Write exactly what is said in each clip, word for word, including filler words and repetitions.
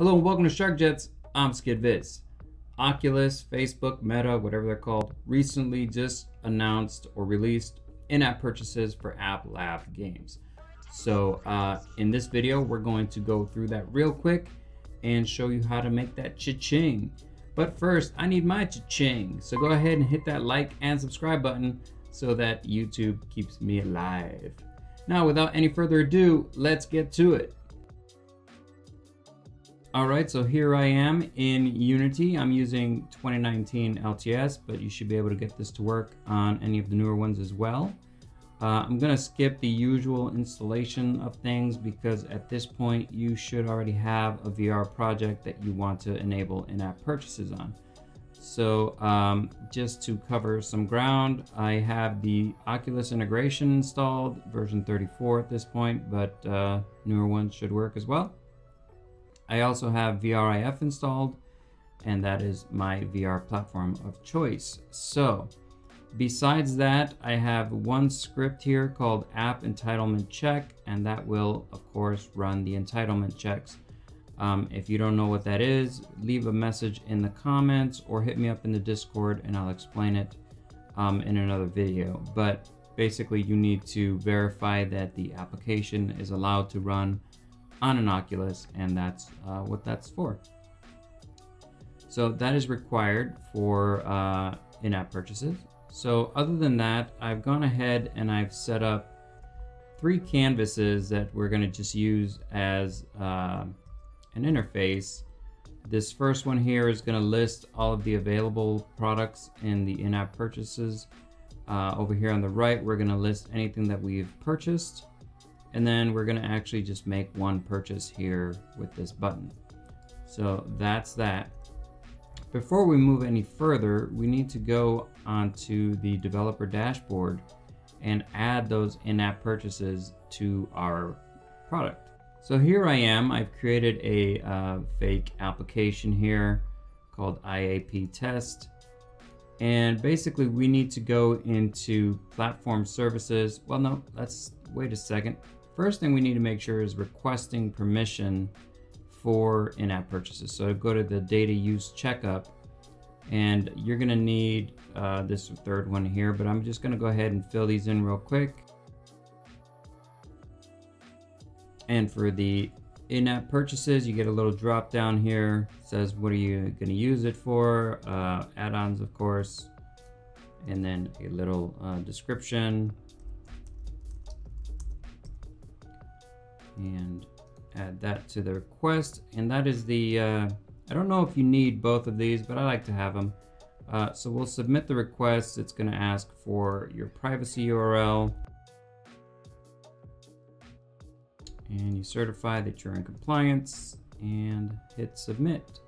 Hello and welcome to Shark Jets, I'm Skid Viz. Oculus, Facebook, Meta, whatever they're called, recently just announced or released in-app purchases for App Lab games. So uh, in this video, we're going to go through that real quick and show you how to make that cha-ching. But first, I need my cha-ching. So go ahead and hit that like and subscribe button so that YouTube keeps me alive. Now, without any further ado, let's get to it. All right, so here I am in Unity. I'm using twenty nineteen L T S, but you should be able to get this to work on any of the newer ones as well. Uh, I'm gonna skip the usual installation of things because at this point, you should already have a V R project that you want to enable in-app purchases on. So um, just to cover some ground, I have the Oculus integration installed, version thirty-four at this point, but uh, newer ones should work as well. I also have V R I F installed, and that is my V R platform of choice. So besides that, I have one script here called App Entitlement Check, and that will, of course, run the entitlement checks. Um, if you don't know what that is, leave a message in the comments or hit me up in the Discord and I'll explain it um, in another video. But basically, you need to verify that the application is allowed to run on an Oculus, and that's uh, what that's for. So that is required for uh, in-app purchases. So other than that, I've gone ahead and I've set up three canvases that we're gonna just use as uh, an interface. This first one here is gonna list all of the available products in the in-app purchases. Uh, over here on the right, we're gonna list anything that we've purchased. And then we're gonna actually just make one purchase here with this button. So that's that. Before we move any further, we need to go onto the developer dashboard and add those in-app purchases to our product. So here I am, I've created a uh, fake application here called I A P Test. And basically we need to go into platform services. Well, no, let's wait a second. First thing we need to make sure is requesting permission for in-app purchases. So go to the data use checkup, and you're gonna need uh, this third one here, but I'm just gonna go ahead and fill these in real quick. And for the in-app purchases, you get a little drop down here. It says, what are you gonna use it for? Uh, add-ons, of course, and then a little uh, description. And add that to the request. And that is the, uh, I don't know if you need both of these, but I like to have them. Uh, so we'll submit the request. It's gonna ask for your privacy U R L. And you certify that you're in compliance and hit submit.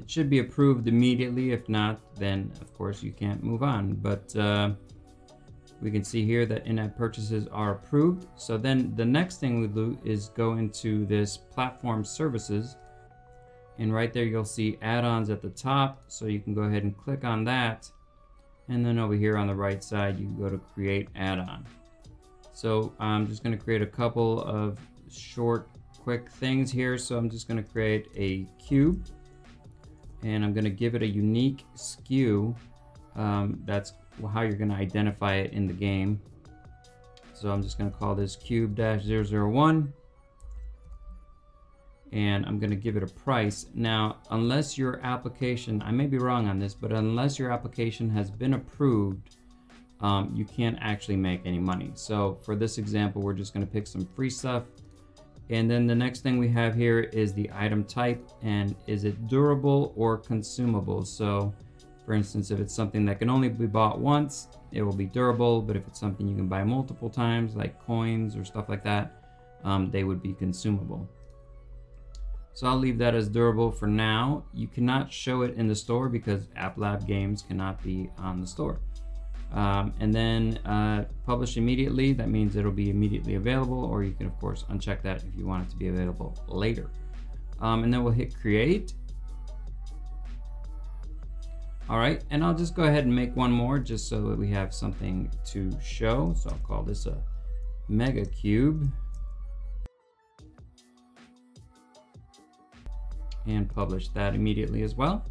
It should be approved immediately. If not, then of course you can't move on. But uh, we can see here that in-app purchases are approved. So then the next thing we do is go into this platform services, and right there you'll see add-ons at the top. So you can go ahead and click on that. And then over here on the right side, you can go to create add-on. So I'm just gonna create a couple of short, quick things here. So I'm just gonna create a cube, and I'm gonna give it a unique S K U. Um, that's how you're gonna identify it in the game. So I'm just gonna call this cube dash zero zero one, and I'm gonna give it a price. Now, unless your application, I may be wrong on this, but unless your application has been approved, um, you can't actually make any money. So for this example, we're just gonna pick some free stuff. And then the next thing we have here is the item type, and is it durable or consumable? So for instance, if it's something that can only be bought once, it will be durable, but if it's something you can buy multiple times, like coins or stuff like that, um, they would be consumable. So I'll leave that as durable for now. You cannot show it in the store because App Lab games cannot be on the store. Um, and then uh, publish immediately, that means it'll be immediately available, or you can of course uncheck that if you want it to be available later. Um, and then we'll hit create. All right, and I'll just go ahead and make one more just so that we have something to show. So I'll call this a mega cube. and publish that immediately as well.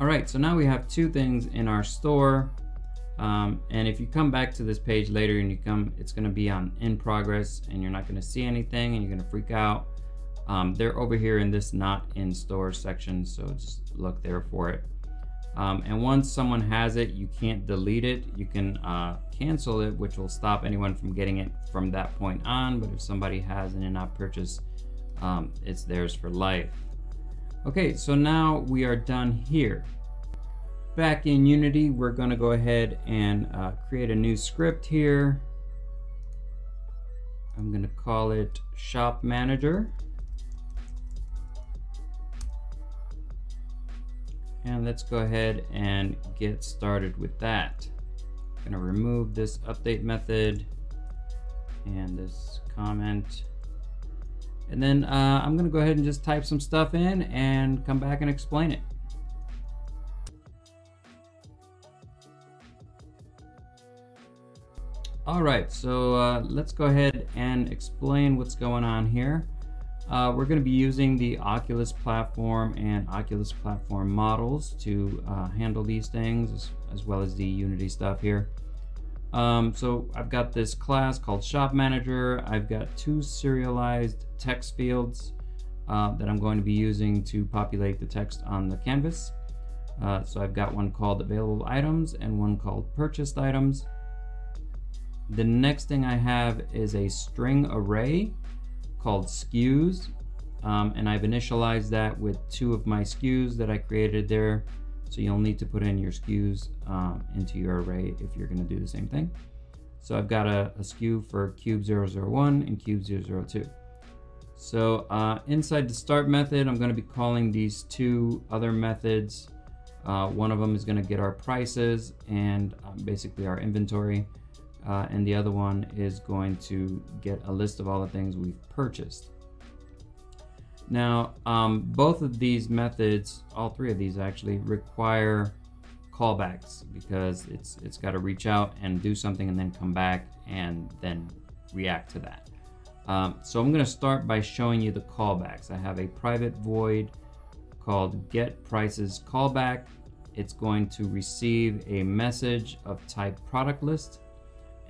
All right, so now we have two things in our store. Um, and if you come back to this page later and you come, it's gonna be on in progress and you're not gonna see anything and you're gonna freak out. Um, they're over here in this not in store section, so just look there for it. Um, and once someone has it, you can't delete it. You can uh, cancel it, which will stop anyone from getting it from that point on. But if somebody has it and not purchased, um, it's theirs for life. Okay, so now we are done here. Back in Unity, we're gonna go ahead and uh, create a new script here. I'm gonna call it Shop Manager. And let's go ahead and get started with that. I'm gonna remove this update method and this comment. And then uh, I'm gonna go ahead and just type some stuff in and come back and explain it. All right, so uh, let's go ahead and explain what's going on here. Uh, we're going to be using the Oculus platform and Oculus platform models to uh, handle these things, as, as well as the Unity stuff here. Um, so I've got this class called Shop Manager. I've got two serialized text fields uh, that I'm going to be using to populate the text on the canvas. Uh, so I've got one called Available Items and one called Purchased Items. The next thing I have is a string array called S K Us, um, and I've initialized that with two of my S K Us that I created there. So you'll need to put in your S K Us um, into your array if you're gonna do the same thing. So I've got a, a S K U for cube zero zero one and cube zero zero two. So uh, inside the start method, I'm gonna be calling these two other methods. Uh, one of them is gonna get our prices and um, basically our inventory. Uh, and the other one is going to get a list of all the things we've purchased. Now, um, both of these methods, all three of these actually, require callbacks because it's it's got to reach out and do something and then come back and then react to that. Um, so I'm going to start by showing you the callbacks. I have a private void called get prices callback. It's going to receive a message of type product list,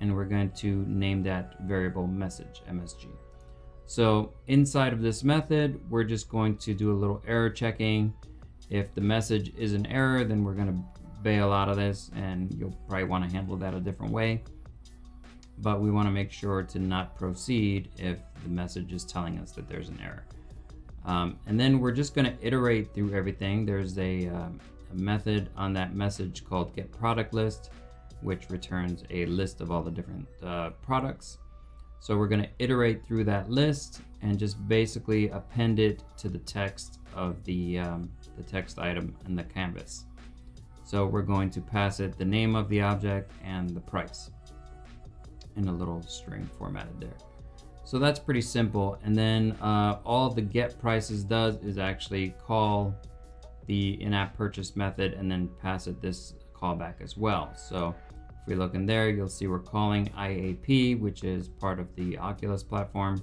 and we're going to name that variable message, M S G. So inside of this method, we're just going to do a little error checking. If the message is an error, then we're gonna bail out of this, and you'll probably wanna handle that a different way. But we wanna make sure to not proceed if the message is telling us that there's an error. Um, and then we're just gonna iterate through everything. There's a, um, a method on that message called get product list, which returns a list of all the different uh, products. So we're gonna iterate through that list and just basically append it to the text of the, um, the text item in the canvas. So we're going to pass it the name of the object and the price in a little string formatted there. So that's pretty simple. And then uh, all the get prices does is actually call the in-app purchase method and then pass it this callback as well. So if we look in there, you'll see we're calling I A P, which is part of the Oculus platform,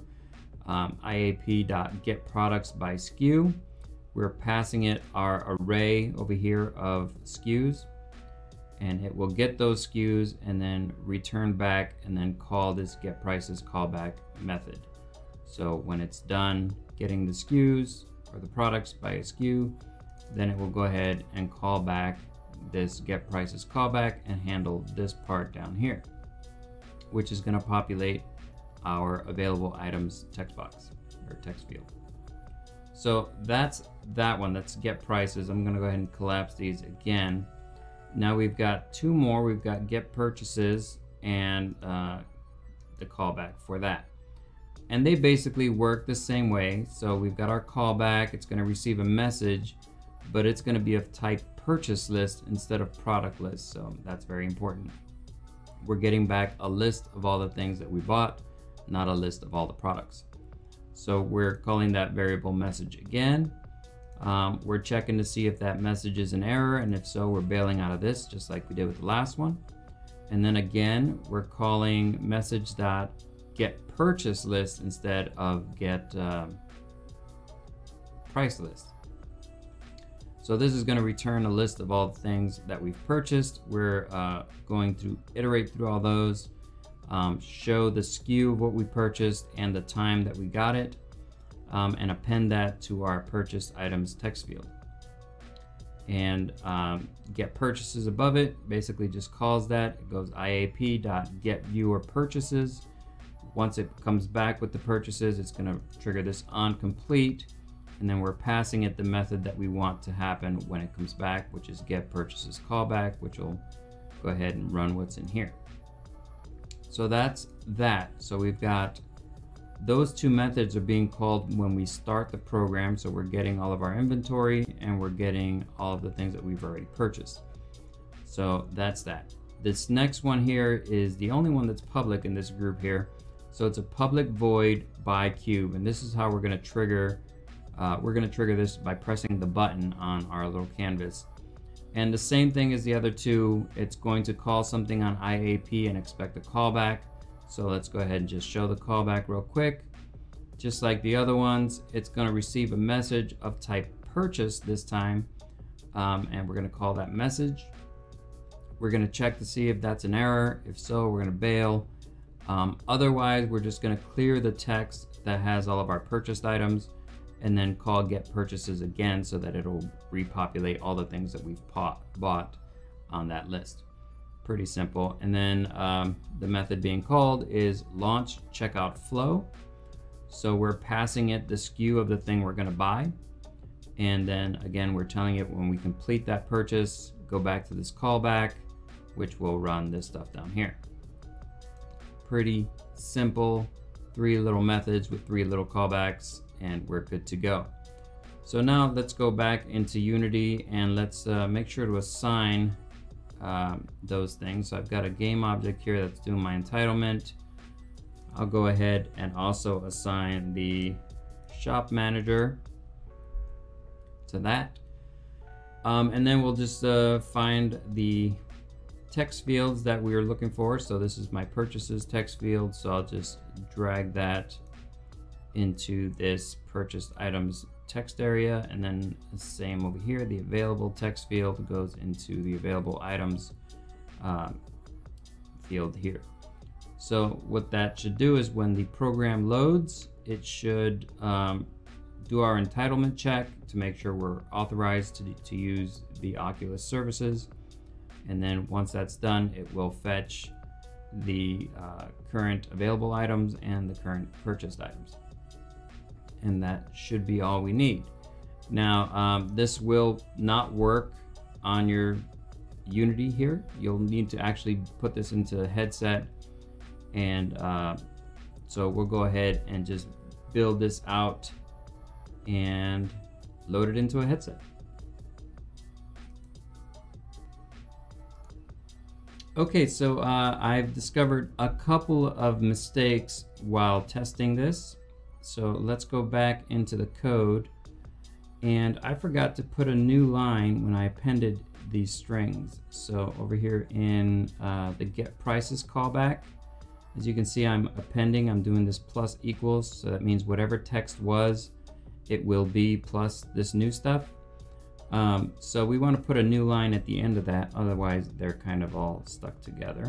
um, I A P dot get products by S K U. We're passing it our array over here of S K Us, and it will get those S K Us and then return back and then call this get prices callback method. So when it's done getting the S K Us or the products by a S K U, then it will go ahead and call back this get prices callback and handle this part down here, which is going to populate our available items text box or text field. So that's that one. That's get prices. I'm going to go ahead and collapse these again. Now we've got two more. We've got get purchases and uh, the callback for that. And they basically work the same way. So we've got our callback. It's going to receive a message, but it's going to be of type purchase list instead of product list, so that's very important. We're getting back a list of all the things that we bought, not a list of all the products. So we're calling that variable message again. Um, we're checking to see if that message is an error, and if so, we're bailing out of this, just like we did with the last one. And then again, we're calling message.getPurchaseList instead of get uh, price list. So this is going to return a list of all the things that we've purchased. We're uh, going to iterate through all those, um, show the S K U of what we purchased and the time that we got it, um, and append that to our purchased items text field. And um, get purchases above it basically just calls that. It goes I A P dot get viewer purchases. Once it comes back with the purchases, it's going to trigger this on complete, and then we're passing it the method that we want to happen when it comes back, which is get purchases callback, which will go ahead and run what's in here. So that's that. So we've got those two methods are being called when we start the program. So we're getting all of our inventory and we're getting all of the things that we've already purchased. So that's that. This next one here is the only one that's public in this group here. So it's a public void by cube, and this is how we're going to trigger. Uh, we're going to trigger this by pressing the button on our little canvas. And the same thing as the other two, it's going to call something on I A P and expect a callback. So let's go ahead and just show the callback real quick. Just like the other ones, it's going to receive a message of type purchase this time. Um, and we're going to call that message. We're going to check to see if that's an error. If so, we're going to bail. Um, otherwise, we're just going to clear the text that has all of our purchased items and then call get purchases again so that it'll repopulate all the things that we've bought on that list. Pretty simple. And then um, the method being called is launch checkout flow. So we're passing it the S K U of the thing we're going to buy. And then again, we're telling it when we complete that purchase, go back to this callback, which will run this stuff down here. Pretty simple, three little methods with three little callbacks, and we're good to go. So now let's go back into Unity and let's uh, make sure to assign Um, those things. So I've got a game object here that's doing my entitlement. I'll go ahead and also assign the shop manager to that. Um, and then we'll just uh, find the text fields that we are looking for. So this is my purchases text field. So I'll just drag that into this purchased items text area, and then the same over here, the available text field goes into the available items uh, field here. So what that should do is when the program loads, it should um, do our entitlement check to make sure we're authorized to, to use the Oculus services. And then once that's done, it will fetch the uh, current available items and the current purchased items. And that should be all we need. Now, um, this will not work on your Unity here. You'll need to actually put this into a headset. And uh, so we'll go ahead and just build this out and load it into a headset. Okay, so uh, I've discovered a couple of mistakes while testing this. So let's go back into the code, and I forgot to put a new line when I appended these strings. So over here in uh, the get prices callback, as you can see, I'm appending, I'm doing this plus equals. So that means whatever text was, it will be plus this new stuff. Um, so we want to put a new line at the end of that. Otherwise they're kind of all stuck together,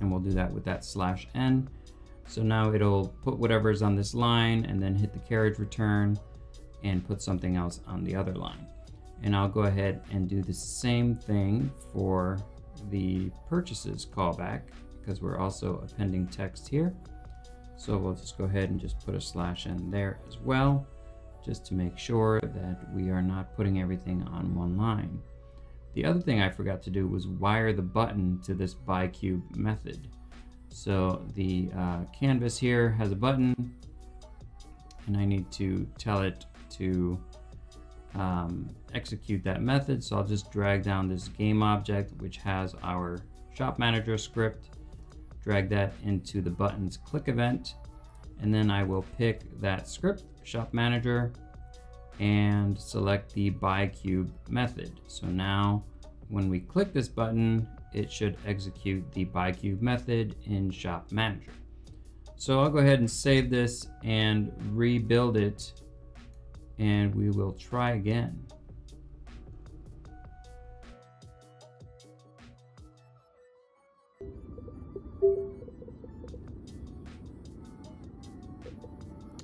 and we'll do that with that slash n. So now it'll put whatever's on this line and then hit the carriage return and put something else on the other line. And I'll go ahead and do the same thing for the purchases callback because we're also appending text here. So we'll just go ahead and just put a slash in there as well, just to make sure that we are not putting everything on one line. The other thing I forgot to do was wire the button to this byCube method. So the uh, canvas here has a button, and I need to tell it to um, execute that method. So I'll just drag down this game object, which has our shop manager script, drag that into the button's click event, and then I will pick that script, shop manager, and select the byCube method. So now when we click this button, it should execute the byCube method in Shop Manager. So I'll go ahead and save this and rebuild it and we will try again.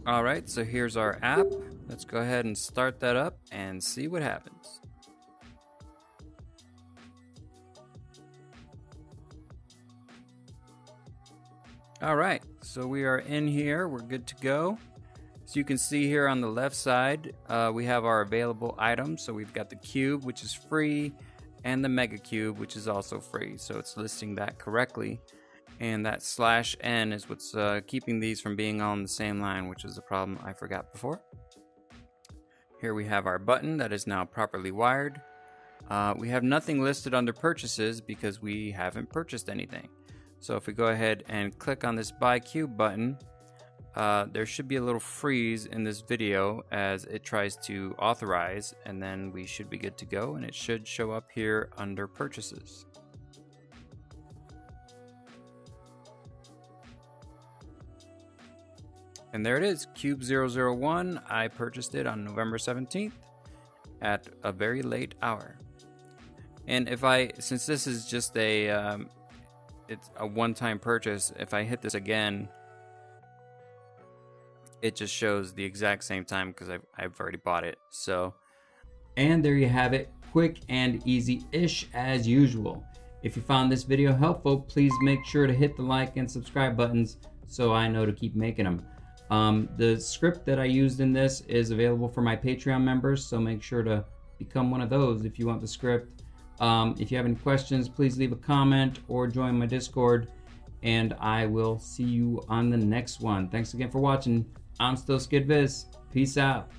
All right, so here's our app. Let's go ahead and start that up and see what happens. All right, so we are in here, we're good to go. So you can see here on the left side, uh, we have our available items. So we've got the cube, which is free, and the mega cube, which is also free. So it's listing that correctly. And that slash N is what's uh, keeping these from being on the same line, which is the problem I forgot before. Here we have our button that is now properly wired. Uh, we have nothing listed under purchases because we haven't purchased anything. So if we go ahead and click on this buy cube button, uh, there should be a little freeze in this video as it tries to authorize, and then we should be good to go, and it should show up here under purchases. And there it is, Cube zero zero one. I purchased it on November seventeenth at a very late hour. And if I, since this is just a, um, it's a one-time purchase, if I hit this again, it just shows the exact same time because I've, I've already bought it, so. And there you have it, quick and easy-ish as usual. If you found this video helpful, please make sure to hit the like and subscribe buttons so I know to keep making them. Um, the script that I used in this is available for my Patreon members, so make sure to become one of those if you want the script. Um, if you have any questions, please leave a comment or join my Discord, and I will see you on the next one. Thanks again for watching. I'm still Skid Viz. Peace out.